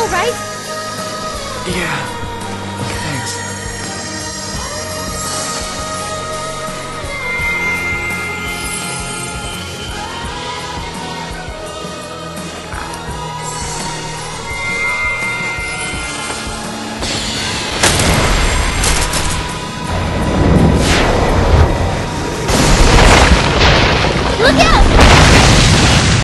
cool, right? Yeah.